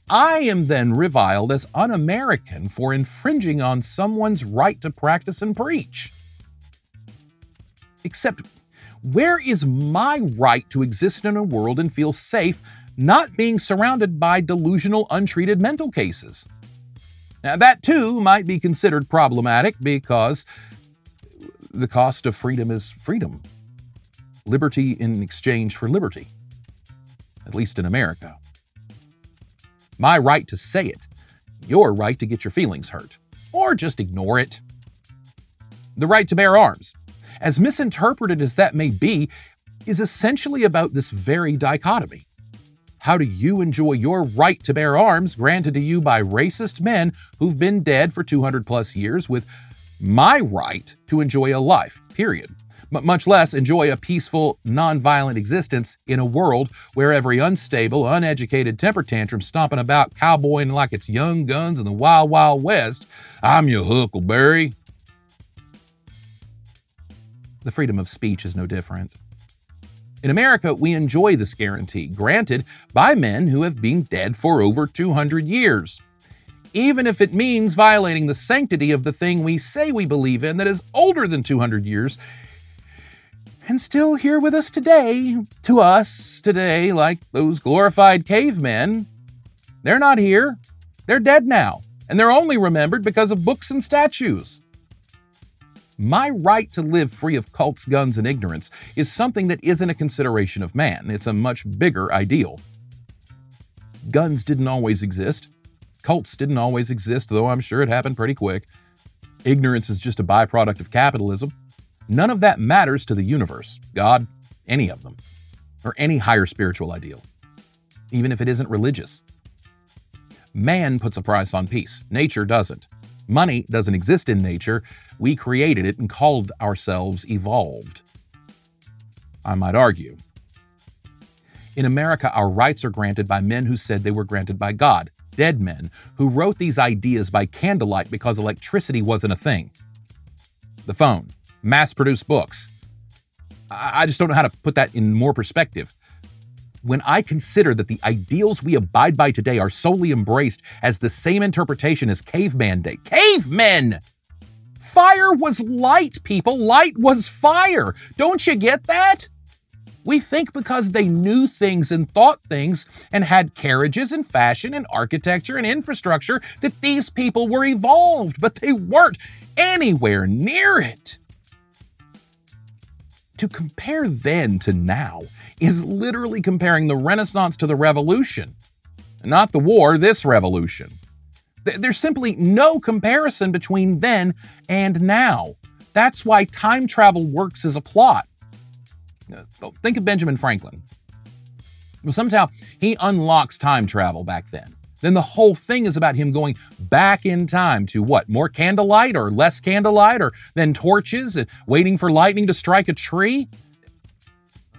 I am then reviled as un-American for infringing on someone's right to practice and preach. Except, where is my right to exist in a world and feel safe not being surrounded by delusional, untreated mental cases? Now, that too might be considered problematic because the cost of freedom is freedom. Liberty in exchange for liberty, at least in America. My right to say it, your right to get your feelings hurt, or just ignore it. The right to bear arms, as misinterpreted as that may be, is essentially about this very dichotomy. How do you enjoy your right to bear arms granted to you by racist men who've been dead for 200 plus years with my right to enjoy a life, period? Much less enjoy a peaceful, non-violent existence in a world where every unstable, uneducated temper tantrum stomping about cowboying like it's Young Guns in the Wild Wild West, I'm your huckleberry. The freedom of speech is no different. In America, we enjoy this guarantee, granted by men who have been dead for over 200 years, even if it means violating the sanctity of the thing we say we believe in that is older than 200 years and still here with us today, like those glorified cavemen. They're not here. They're dead now, and they're only remembered because of books and statues. My right to live free of cults, guns, and ignorance is something that isn't a consideration of man. It's a much bigger ideal. Guns didn't always exist. Cults didn't always exist, though I'm sure it happened pretty quick. Ignorance is just a byproduct of capitalism. None of that matters to the universe, God, any of them, or any higher spiritual ideal, even if it isn't religious. Man puts a price on peace. Nature doesn't. Money doesn't exist in nature. We created it and called ourselves evolved, I might argue. In America, our rights are granted by men who said they were granted by God, dead men, who wrote these ideas by candlelight because electricity wasn't a thing. The phone, mass-produced books. I just don't know how to put that in more perspective. When I consider that the ideals we abide by today are solely embraced as the same interpretation as caveman day. Cavemen! Fire was light, people. Light was fire. Don't you get that? We think because they knew things and thought things and had carriages and fashion and architecture and infrastructure that these people were evolved, but they weren't anywhere near it. To compare then to now is literally comparing the Renaissance to the Revolution, not the war, this revolution. There's simply no comparison between then and now. That's why time travel works as a plot. Think of Benjamin Franklin. Well, somehow he unlocks time travel back then. Then the whole thing is about him going back in time to what? More candlelight or less candlelight or then torches and waiting for lightning to strike a tree?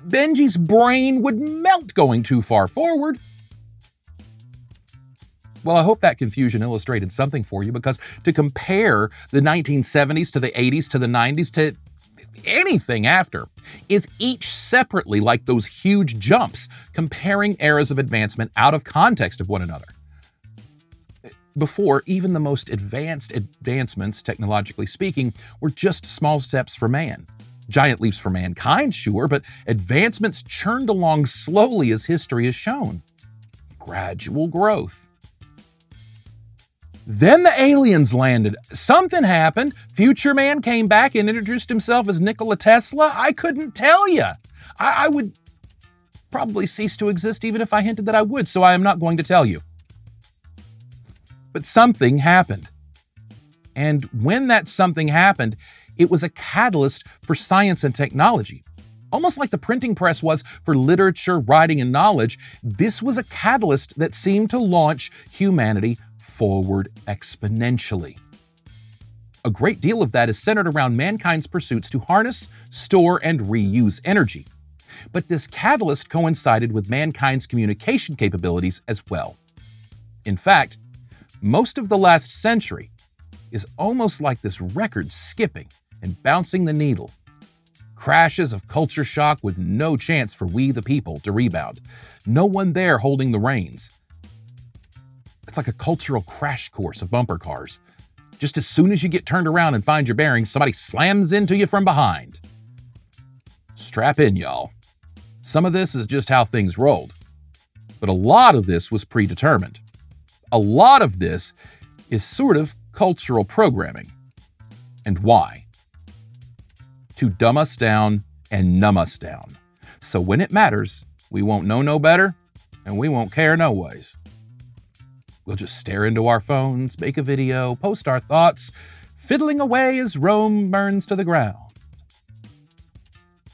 Benji's brain would melt going too far forward. Well, I hope that confusion illustrated something for you, because to compare the 1970s to the 80s to the 90s to anything after is each separately like those huge jumps, comparing eras of advancement out of context of one another. Before, even the most advanced advancements, technologically speaking, were just small steps for man. Giant leaps for mankind, sure, but advancements churned along slowly as history has shown. Gradual growth. Then the aliens landed. Something happened. Future Man came back and introduced himself as Nikola Tesla. I couldn't tell you. I would probably cease to exist even if I hinted that I would, so I am not going to tell you. But something happened. And when that something happened, it was a catalyst for science and technology. Almost like the printing press was for literature, writing, and knowledge, this was a catalyst that seemed to launch humanity forward exponentially. A great deal of that is centered around mankind's pursuits to harness, store, and reuse energy. But this catalyst coincided with mankind's communication capabilities as well. In fact, most of the last century is almost like this record skipping and bouncing the needle. Crashes of culture shock with no chance for we the people to rebound. No one there holding the reins. It's like a cultural crash course of bumper cars. Just as soon as you get turned around and find your bearings, somebody slams into you from behind. Strap in, y'all. Some of this is just how things rolled. But a lot of this was predetermined. A lot of this is sort of cultural programming. And why? To dumb us down and numb us down. So when it matters, we won't know no better, and we won't care no ways. We'll just stare into our phones, make a video, post our thoughts, fiddling away as Rome burns to the ground.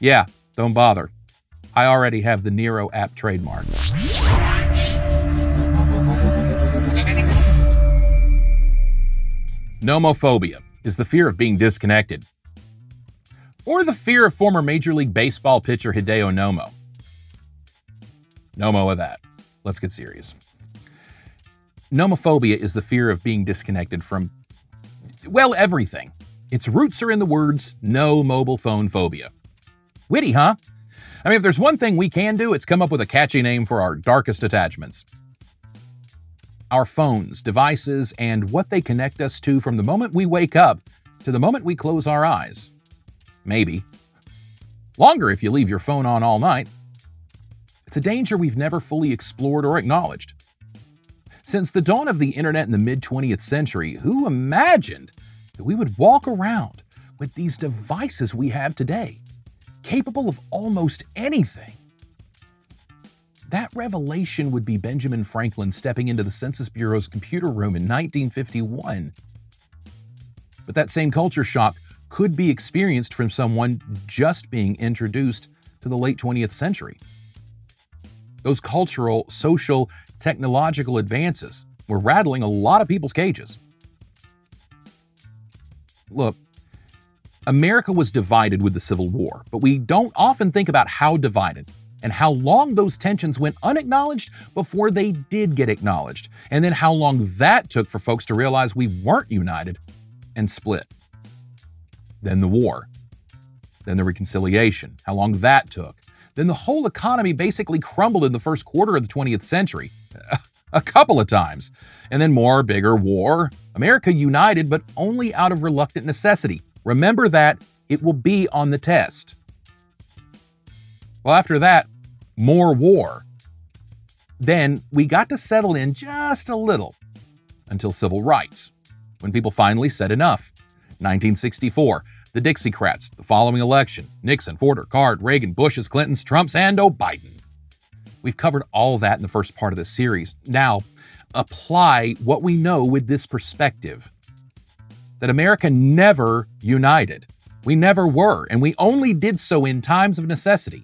Yeah, don't bother. I already have the Nero app trademark. Nomophobia is the fear of being disconnected, or the fear of former Major League Baseball pitcher Hideo Nomo. No mo of that. Let's get serious. Nomophobia is the fear of being disconnected from, well, everything. Its roots are in the words, no mobile phone phobia. Witty, huh? I mean, if there's one thing we can do, it's come up with a catchy name for our darkest attachments. Our phones, devices, and what they connect us to from the moment we wake up to the moment we close our eyes. Maybe. Longer if you leave your phone on all night. It's a danger we've never fully explored or acknowledged. Since the dawn of the internet in the mid-20th century, who imagined that we would walk around with these devices we have today, capable of almost anything? That revelation would be Benjamin Franklin stepping into the Census Bureau's computer room in 1951. But that same culture shock could be experienced from someone just being introduced to the late 20th century. Those cultural, social, technological advances were rattling a lot of people's cages. Look, America was divided with the Civil War, but we don't often think about how divided and how long those tensions went unacknowledged before they did get acknowledged, and then how long that took for folks to realize we weren't united and split. Then the war, then the reconciliation, how long that took. Then the whole economy basically crumbled in the first quarter of the 20th century, a couple of times, and then more, bigger war. America united, but only out of reluctant necessity. Remember that, it will be on the test. Well, after that, more war. Then we got to settle in just a little until civil rights, when people finally said enough. 1964. The Dixiecrats, the following election, Nixon, Ford, Card, Reagan, Bush's, Clinton's, Trump's, and O'Biden. We've covered all that in the first part of this series. Now, apply what we know with this perspective, that America never united. We never were, and we only did so in times of necessity.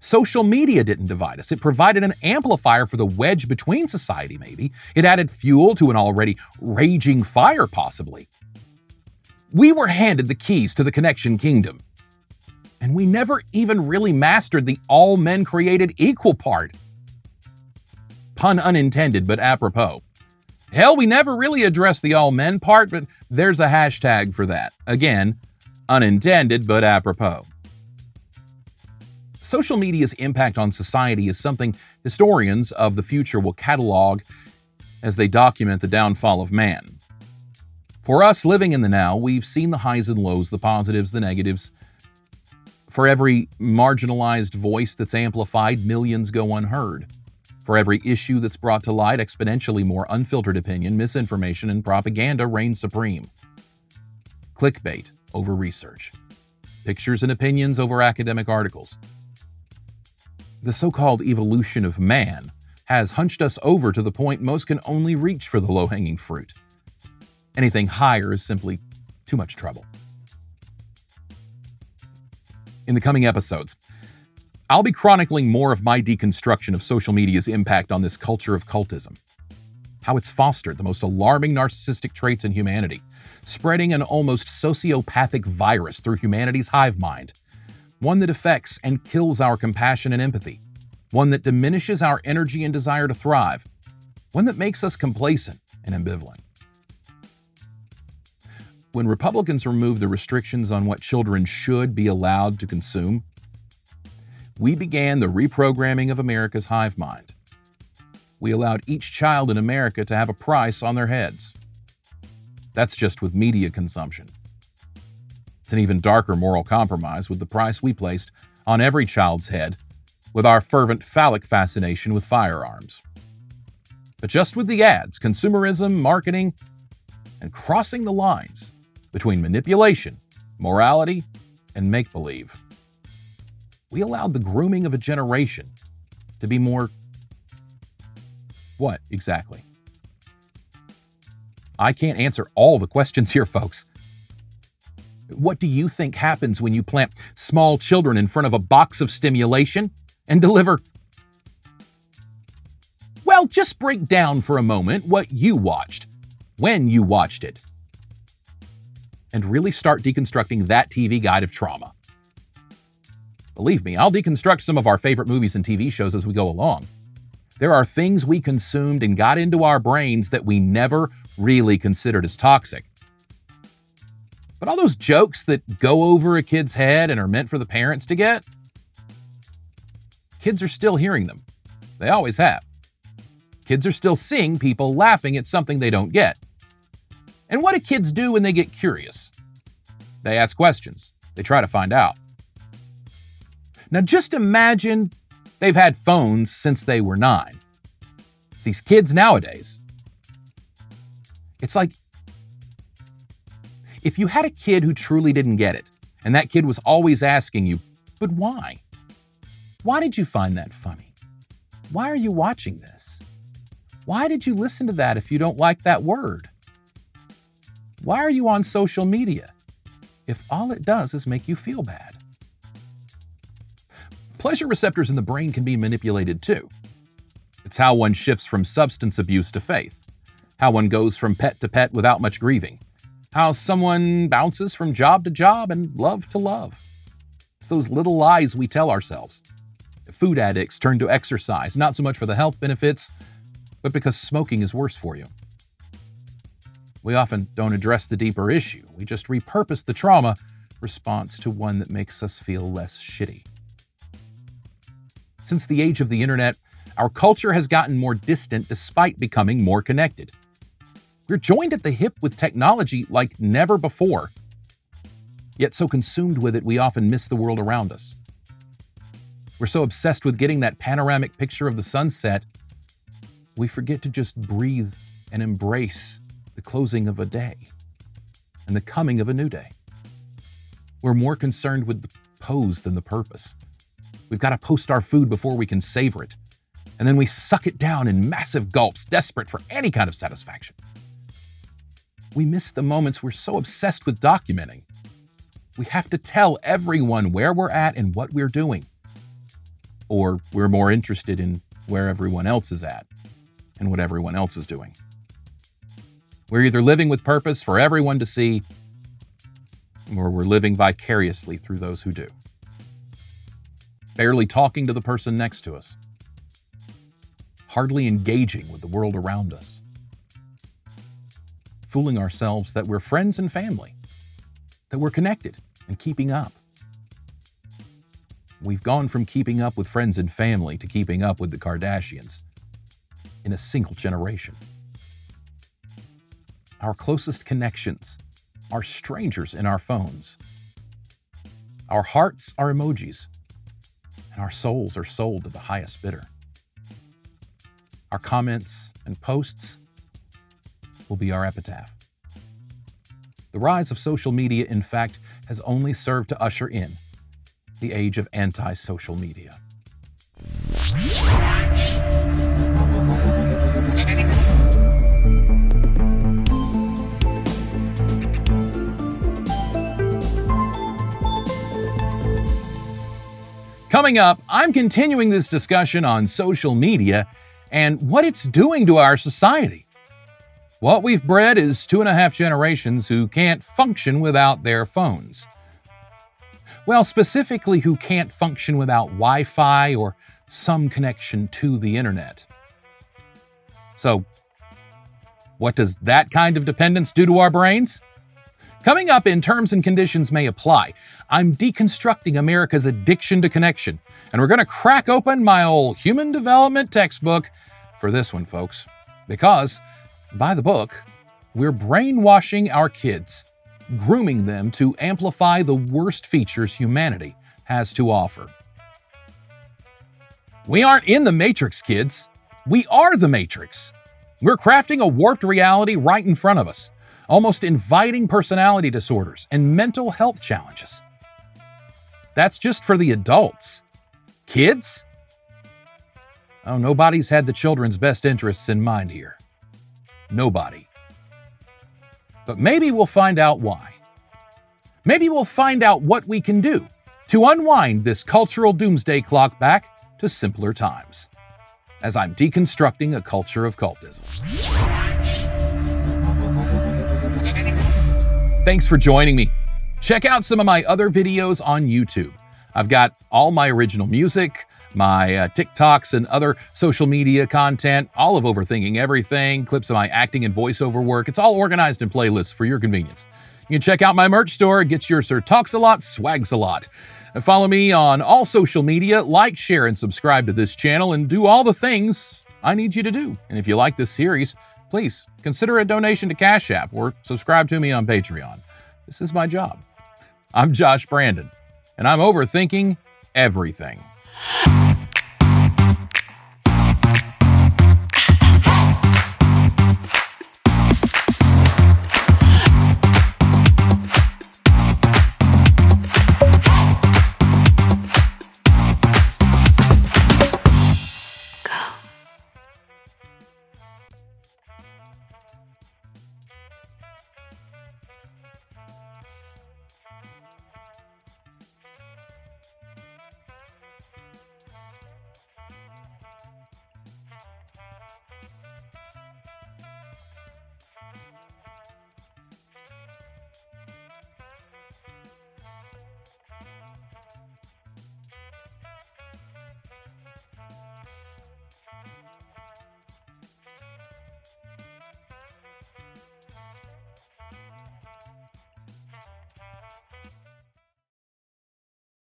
Social media didn't divide us. It provided an amplifier for the wedge between society, maybe. It added fuel to an already raging fire, possibly. We were handed the keys to the connection kingdom, and we never even really mastered the all men created equal part. Pun unintended, but apropos. Hell, we never really addressed the all men part, but there's a hashtag for that. Again, unintended, but apropos. Social media's impact on society is something historians of the future will catalog as they document the downfall of man. For us living in the now, we've seen the highs and lows, the positives, the negatives. For every marginalized voice that's amplified, millions go unheard. For every issue that's brought to light, exponentially more unfiltered opinion, misinformation, and propaganda reign supreme. Clickbait over research. Pictures and opinions over academic articles. The so-called evolution of man has hunched us over to the point most can only reach for the low-hanging fruit. Anything higher is simply too much trouble. In the coming episodes, I'll be chronicling more of my deconstruction of social media's impact on this culture of cultism, how it's fostered the most alarming narcissistic traits in humanity, spreading an almost sociopathic virus through humanity's hive mind, one that affects and kills our compassion and empathy, one that diminishes our energy and desire to thrive, one that makes us complacent and ambivalent. When Republicans removed the restrictions on what children should be allowed to consume, we began the reprogramming of America's hive mind. We allowed each child in America to have a price on their heads. That's just with media consumption. It's an even darker moral compromise with the price we placed on every child's head with our fervent phallic fascination with firearms. But just with the ads, consumerism, marketing, and crossing the lines between manipulation, morality, and make-believe, we allowed the grooming of a generation to be more... what exactly? I can't answer all the questions here, folks. What do you think happens when you plant small children in front of a box of stimulation and deliver... well, just break down for a moment what you watched, when you watched it, and really start deconstructing that TV guide of trauma. Believe me, I'll deconstruct some of our favorite movies and TV shows as we go along. There are things we consumed and got into our brains that we never really considered as toxic. But all those jokes that go over a kid's head and are meant for the parents to get, kids are still hearing them. They always have. Kids are still seeing people laughing at something they don't get. And what do kids do when they get curious? They ask questions. They try to find out. Now just imagine they've had phones since they were 9. It's these kids nowadays. It's like if you had a kid who truly didn't get it, and that kid was always asking you, but why? Why did you find that funny? Why are you watching this? Why did you listen to that if you don't like that word? Why are you on social media if all it does is make you feel bad? Pleasure receptors in the brain can be manipulated too. It's how one shifts from substance abuse to faith, how one goes from pet to pet without much grieving, how someone bounces from job to job and love to love. It's those little lies we tell ourselves. Food addicts turn to exercise, not so much for the health benefits, but because smoking is worse for you. We often don't address the deeper issue. We just repurpose the trauma response to one that makes us feel less shitty. Since the age of the internet, our culture has gotten more distant despite becoming more connected. We're joined at the hip with technology like never before, yet so consumed with it we often miss the world around us. We're so obsessed with getting that panoramic picture of the sunset, we forget to just breathe and embrace the closing of a day and the coming of a new day. We're more concerned with the pose than the purpose. We've got to post our food before we can savor it, and then we suck it down in massive gulps, desperate for any kind of satisfaction. We miss the moments we're so obsessed with documenting. We have to tell everyone where we're at and what we're doing. Or we're more interested in where everyone else is at and what everyone else is doing. We're either living with purpose for everyone to see, or we're living vicariously through those who do, barely talking to the person next to us, hardly engaging with the world around us, fooling ourselves that we're friends and family, that we're connected and keeping up. We've gone from keeping up with friends and family to keeping up with the Kardashians in a single generation. Our closest connections are strangers in our phones. Our hearts are emojis, and our souls are sold to the highest bidder. Our comments and posts will be our epitaph. The rise of social media, in fact, has only served to usher in the age of anti-social media. Coming up, I'm continuing this discussion on social media and what it's doing to our society. What we've bred is 2.5 generations who can't function without their phones. Well, specifically who can't function without Wi-Fi or some connection to the internet. So, what does that kind of dependence do to our brains? Coming up in Terms and Conditions May Apply, I'm deconstructing America's addiction to connection, and we're going to crack open my old human development textbook for this one, folks, because by the book, we're brainwashing our kids, grooming them to amplify the worst features humanity has to offer. We aren't in the Matrix, kids. We are the Matrix. We're crafting a warped reality right in front of us, almost inviting personality disorders and mental health challenges. That's just for the adults. Kids? Oh, nobody's had the children's best interests in mind here. Nobody. But maybe we'll find out why. Maybe we'll find out what we can do to unwind this cultural doomsday clock back to simpler times, as I'm deconstructing a culture of cultism. Thanks for joining me. Check out some of my other videos on YouTube. I've got all my original music, my TikToks and other social media content, all of Overthinking Everything, clips of my acting and voiceover work. It's all organized in playlists for your convenience. You can check out my merch store and get your Sir Talks-A-Lot, Swags-A-Lot. And follow me on all social media. Like, share, and subscribe to this channel, and do all the things I need you to do. And if you like this series, please consider a donation to Cash App or subscribe to me on Patreon. This is my job. I'm Josh Brandon, and I'm overthinking everything.